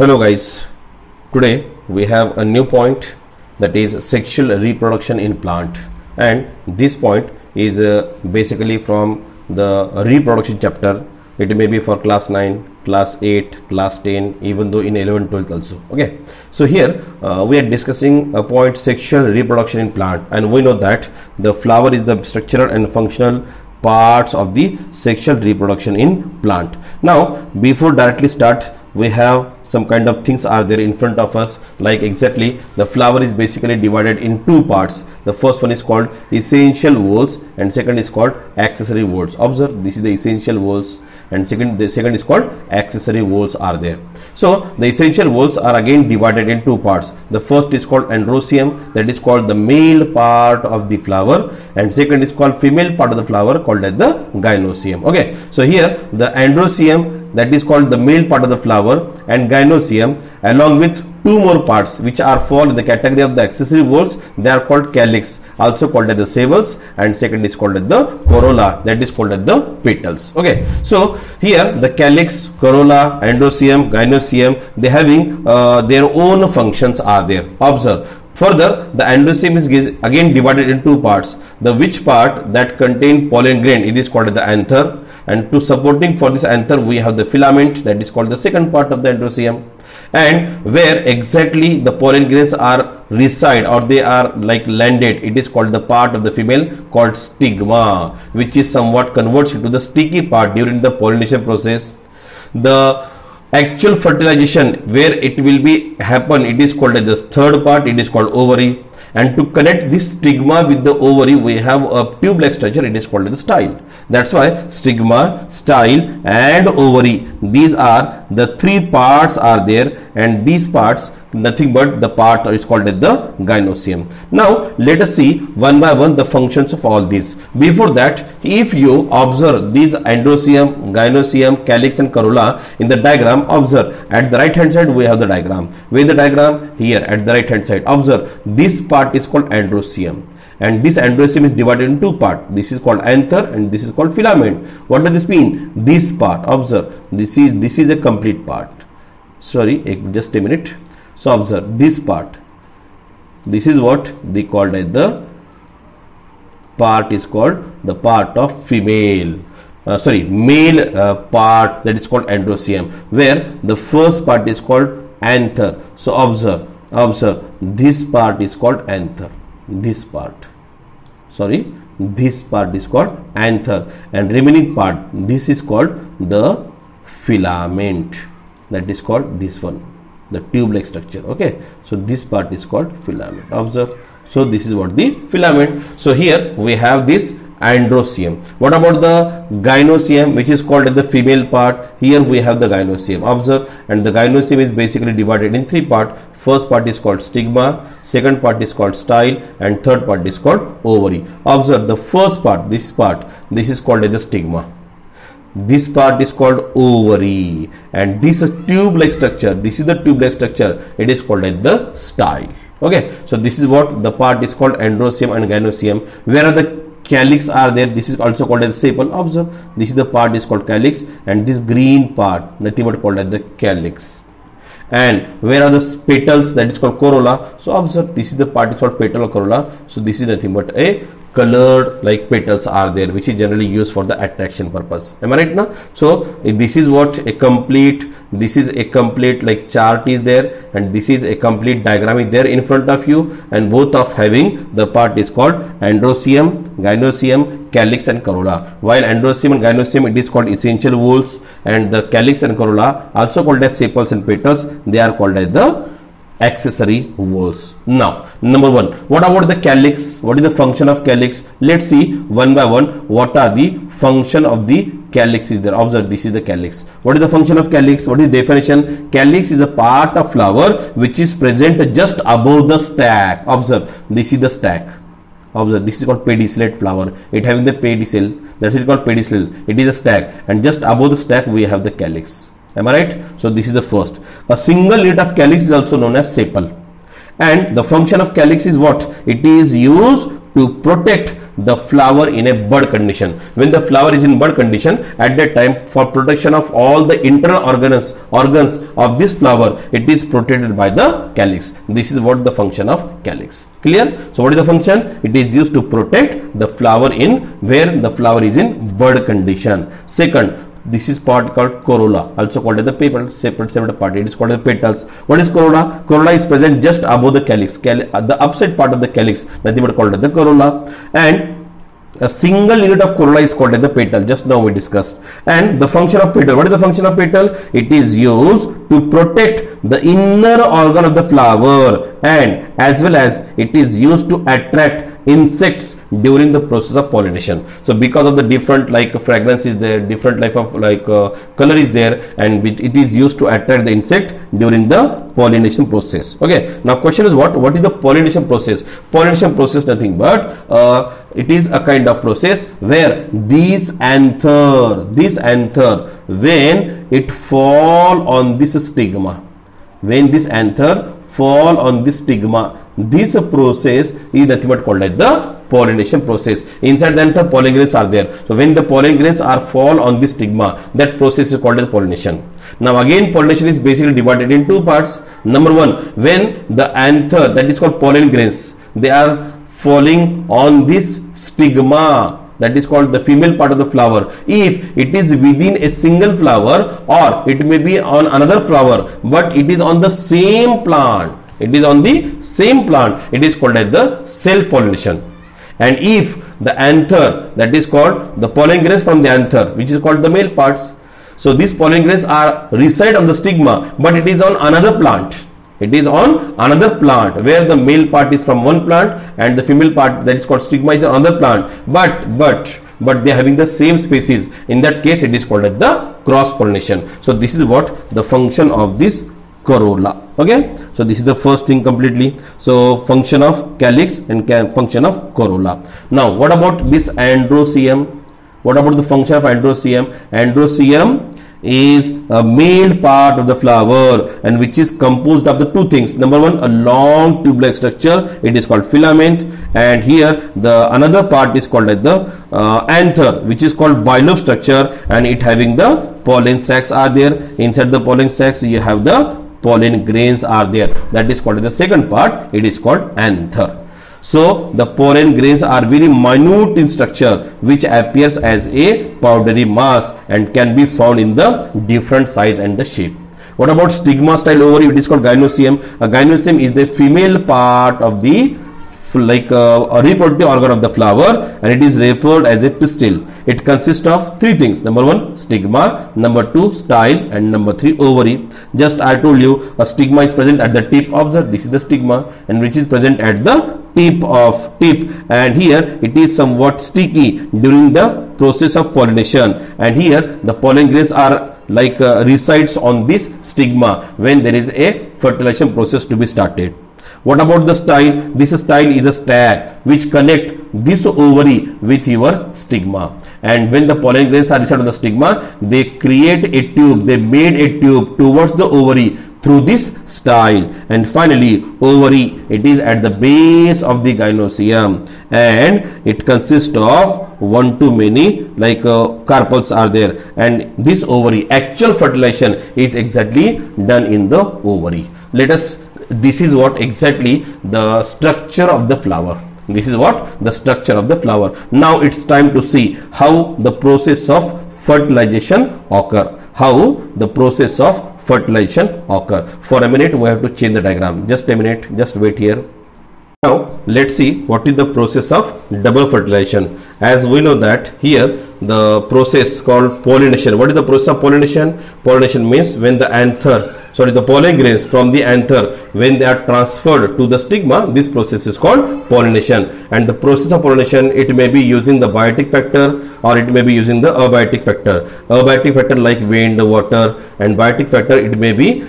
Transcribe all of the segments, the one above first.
Hello guys, today we have a new point, that is sexual reproduction in plant, and this point is basically from the reproduction chapter. It may be for class 9, class 8, class 10, even though in 11, 12 also. Okay, so here we are discussing a point, sexual reproduction in plant, and we know that the flower is the structural and functional parts of the sexual reproduction in plant. Now before directly start, we have some kind of things are there in front of us, like exactly the flower is basically divided in two parts. The first one is called essential whorls and second is called accessory whorls. Observe, this is the essential whorls and the second is called accessory whorls are there. So the essential whorls are again divided in two parts. The first is called androecium, that is called the male part of the flower, and second is called female part of the flower, called as the gynoecium. Okay, so here the androecium, that is called the male part of the flower, and gynoecium along with two more parts which are fall in the category of the accessory whorls, they are called calyx, also called as the sepals, and second is called as the corolla, that is called as the petals. Okay, so here the calyx, corolla, androecium, gynoecium, they having their own functions are there. Observe, further the androecium is again divided in two parts. The which part that contain pollen grain, it is called as the anther, and to supporting for this anther we have the filament, that is called the second part of the androecium, and where exactly the pollen grains are reside or they are like landed, it is called the part of the female called stigma, which is somewhat converts into the sticky part during the pollination process. The actual fertilization where it will be happen, it is called as the third part, it is called ovary, and to connect this stigma with the ovary we have a tube like structure, it is called the style. That's why stigma, style and ovary, these are the three parts are there, and these parts nothing but the part is called as the gynoecium. Now let us see one by one the functions of all these. Before that, if you observe these androecium, gynoecium, calyx and corolla in the diagram, observe at the right hand side we have the diagram. Where the diagram? Here at the right hand side. Observe, this part is called androecium, and this androecium is divided in two parts. This is called anther and this is called filament. What does this mean? This part, observe, this is a complete part. Sorry, just a minute. So observe this part, this is what they called as the part is called the part of female, male part, that is called androecium, where the first part is called anther. So observe, this part is called anther, this part is called anther, and remaining part, this is called the filament, that is called this one, the tube like structure. Okay, so this part is called filament. Observe, so this is what the filament. So here we have this androecium. What about the gynoecium, which is called the female part? Here we have the gynoecium. Observe, and the gynoecium is basically divided in three parts. First part is called stigma, second part is called style, and third part is called ovary. Observe, the first part, this part, this is called as the stigma. This part is called ovary, and this is tube like structure, this is the tube like structure, it is called as the style. Okay, so this is what the part is called androecium and gynoecium. Where are the calyx are there? This is also called as sepal. Observe, this is the part is called calyx, and this green part nothing but called as the calyx. And where are the petals? That is called corolla. So observe, this is the part is called petal or corolla. So this is nothing but a colored like petals are there, which is generally used for the attraction purpose. Am I right now? So this is what a complete, this is a complete like chart is there, and this is a complete diagram is there in front of you, and both of having the part is called androecium, gynoecium, calyx and corolla. While androecium and gynoecium, it is called essential whorls, and the calyx and corolla, also called as sepals and petals, they are called as the accessory whorls. Now number one, what about the calyx? What is the function of calyx? Let's see one by one what are the function of the calyx is there. Observe, this is the calyx. What is the function of calyx? What is definition? Calyx is a part of flower which is present just above the stalk. Observe, this is the stalk. Observe, this is called pedicellate flower, it having the pedicel, that's it called pedicel, it is a stalk, and just above the stalk we have the calyx. Am I right? So this is the first. A single leaf of calyx is also known as sepal, and the function of calyx is what? It is used to protect the flower in a bud condition. When the flower is in bud condition, at that time, for protection of all the internal organs of this flower, it is protected by the calyx. This is what the function of calyx. Clear? So what is the function? It is used to protect the flower in where the flower is in bud condition. Second, this is part called corolla, also called as the petals, separate part. It is called as petals. What is corolla? Corolla is present just above the calyx. The upside part of the calyx, nothing but called as the corolla. And a single unit of corolla is called as the petal. Just now we discussed. And the function of petal. What is the function of petal? It is used to protect the inner organ of the flower, and as well as it is used to attract insects during the process of pollination. So because of the different fragrance is there, different color is there, and it is used to attract the insect during the pollination process. Okay. Now question is what is the pollination process? Pollination process nothing but it is a kind of process where this anther, when it fall on this stigma, this process is nothing but called as the pollination process. Inside the anther, pollen grains are there. So when the pollen grains are fall on this stigma, that process is called as pollination. Now again, pollination is basically divided in two parts. Number one, when the anther, that is called pollen grains, they are falling on this stigma, that is called the female part of the flower. If it is within a single flower, or it may be on another flower, but it is on the same plant, it is called as the self-pollination. And if the anther, that is called the pollen grains from the anther, which is called the male parts, so these pollen grains are reside on the stigma, but it is on another plant. Where the male part is from one plant and the female part, that is called stigma, is another plant, but they are having the same species. In that case, it is called as the cross-pollination. So this is what the function of this corolla. Okay, so this is the first thing completely. So function of calyx and function of corolla. Now what about this androecium? What about the function of androecium? Androecium is a male part of the flower, and which is composed of the two things. Number one, a long tubular structure, it is called filament, and here the another part is called as the anther, which is called bilobe structure, and it having the pollen sacs are there. Inside the pollen sacs you have the pollen grains are there. That is called the second part, it is called anther. So the pollen grains are very minute in structure, which appears as a powdery mass and can be found in the different size and the shape. What about stigma style ovary? It is called gynoecium. A gynoecium is the female part of the reproductive organ of the flower, and it is referred as a pistil. It consists of three things: number one, stigma; number two, style; and number three, ovary. Just I told you, a stigma is present at the tip of the. This is the stigma, and which is present at the tip, and here it is somewhat sticky during the process of pollination. And here the pollen grains are resides on this stigma when there is a fertilization process to be started. What about the style? This style is a stack which connect this ovary with your stigma, and when the pollen grains are residing on the stigma, they made a tube towards the ovary through this style. And finally, ovary, it is at the base of the gynoecium, and it consists of one to many carpels are there, and this ovary, actual fertilization is exactly done in the ovary. This is what exactly the structure of the flower. Now it's time to see how the process of fertilization occur. For a minute, we have to change the diagram. Just a minute, just wait here. Now let's see what is the process of double fertilization. As we know that here the process called pollination. What is the process of pollination? Pollination means when the pollen grains from the anther, when they are transferred to the stigma, this process is called pollination. And the process of pollination, it may be using the biotic factor, or it may be using the abiotic factor. Abiotic factor wind, water, and biotic factor, it may be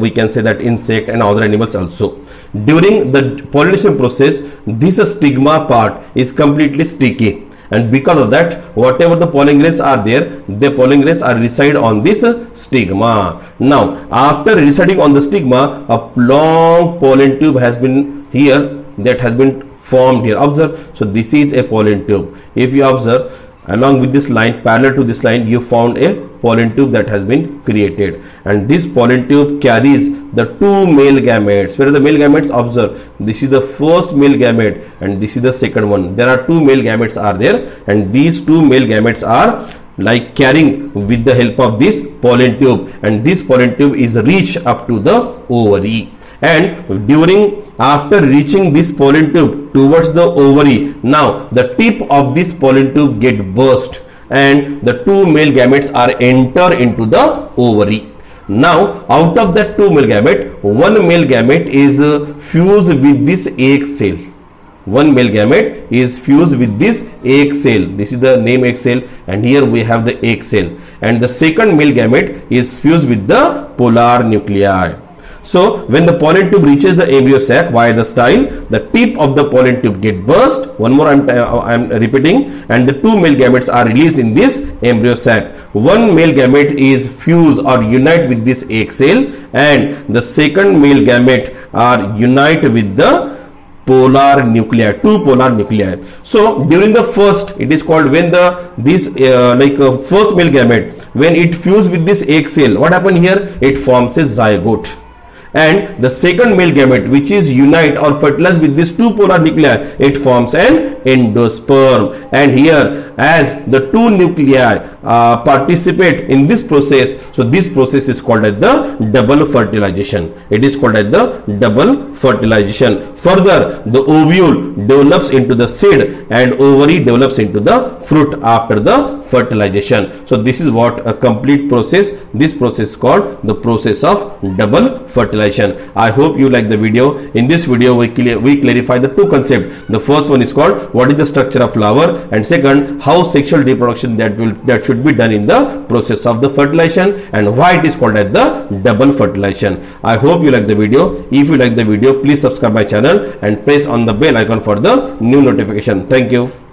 we can say that insect and other animals also. During the pollination process, this stigma part is completely sticky, and because of that, whatever the pollen grains are there, the pollen grains are reside on this stigma. Now after residing on the stigma, a long pollen tube has been here, that has been formed here. Observe, so this is a pollen tube. If you observe, along with this line, parallel to this line, you found a pollen tube that has been created, and this pollen tube carries the two male gametes. Where are the male gametes? Observe, this is the first male gamete and this is the second one. There are two male gametes are there, and these two male gametes are like carrying with the help of this pollen tube, and this pollen tube is reached up to the ovary. And after reaching this pollen tube towards the ovary, now the tip of this pollen tube get burst and the two male gametes are enter into the ovary. Now out of that two male gamete, one male gamete is fused with this egg cell. One male gamete is fused with this egg cell. This is the name egg cell, and here we have the egg cell. And the second male gamete is fused with the polar nuclei. So when the pollen tube reaches the embryo sac via the style, the tip of the pollen tube get burst. One more I'm repeating, and the two male gametes are released in this embryo sac. One male gamete is fused or unite with this egg cell, and the second male gamete are unite with the polar nuclei, two polar nuclei. So during the first, it is called when the first male gamete, when it fused with this egg cell, what happened here? It forms a zygote. And the second male gamete, which is unite or fertilized with these two polar nuclei, it forms an endosperm. And here, as the two nuclei participate in this process, so this process is called as the double fertilization. It is called as the double fertilization. Further, the ovule develops into the seed and ovary develops into the fruit after the fertilization. So this is what a complete process. This process is called the process of double fertilization. I hope you like the video. In this video, we clarify the two concepts. The first one is called what is the structure of flower, and second, how sexual reproduction that should be done in the process of the fertilization, and why it is called as the double fertilization. I hope you like the video. If you like the video, please subscribe my channel and press on the bell icon for the new notification. Thank you.